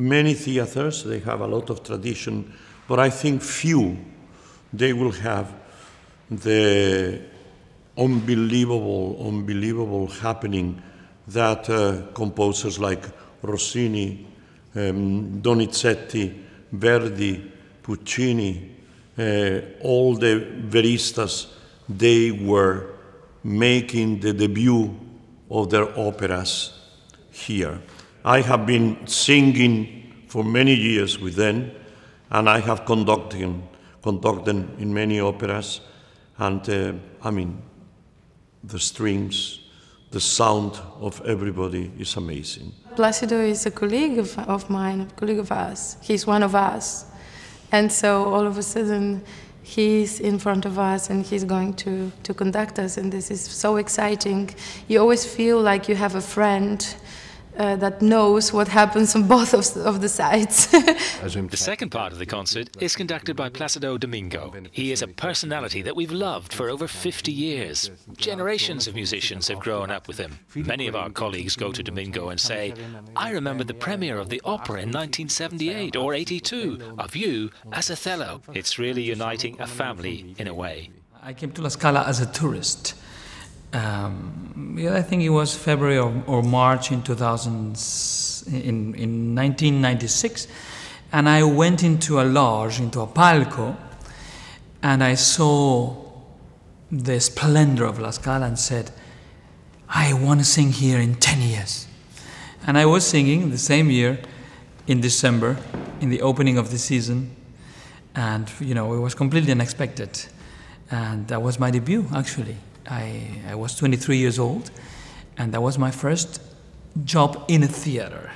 many theaters, they have a lot of tradition, but I think few, they will have the unbelievable happening that composers like Rossini, Donizetti, Verdi, Puccini, all the veristas, they were making the debut of their operas here. I have been singing for many years with them, and I have conducted in many operas, and I mean, the strings, the sound of everybody is amazing. Plácido is a colleague of mine, a colleague of us. He's one of us. And so all of a sudden, he's in front of us and he's going to conduct us, and this is so exciting. You always feel like you have a friend that knows what happens on both of the sides. The second part of the concert is conducted by Plácido Domingo. He is a personality that we've loved for over 50 years. Generations of musicians have grown up with him. Many of our colleagues go to Domingo and say, I remember the premiere of the opera in 1978 or 82 of you as Othello. It's really uniting a family in a way. I came to La Scala as a tourist. Yeah, I think it was February or March in 1996, and I went into a lodge, into a palco, and I saw the splendor of La Scala and said, I want to sing here in 10 years. And I was singing the same year in December, in the opening of the season, and you know, it was completely unexpected. And that was my debut, actually. I was 23 years old, and that was my first job in a theater.